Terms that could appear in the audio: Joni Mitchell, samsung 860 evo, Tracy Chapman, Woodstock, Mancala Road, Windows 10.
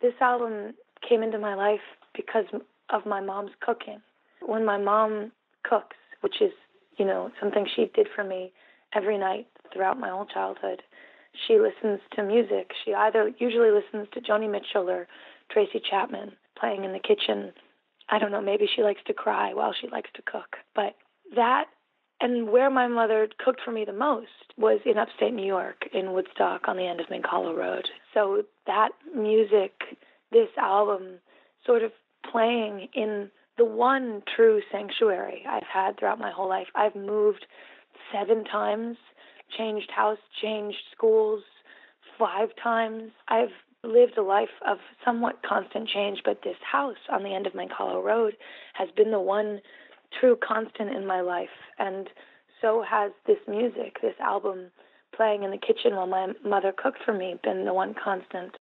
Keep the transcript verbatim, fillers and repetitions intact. This album came into my life because of my mom's cooking. When my mom cooks, which is, you know, something she did for me every night throughout my whole childhood, she listens to music. She either usually listens to Joni Mitchell or Tracy Chapman playing in the kitchen. I don't know, maybe she likes to cry while she likes to cook. But that, and where my mother cooked for me the most, was in upstate New York, in Woodstock, on the end of Mancala Road. So that music, this album, sort of playing in the one true sanctuary I've had throughout my whole life. I've moved seven times, changed house, changed schools five times. I've lived a life of somewhat constant change, but this house on the end of Mancala Road has been the one true constant in my life, and so has this music, this album playing in the kitchen while my mother cooked for me, been the one constant.